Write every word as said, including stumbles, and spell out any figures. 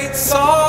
great song.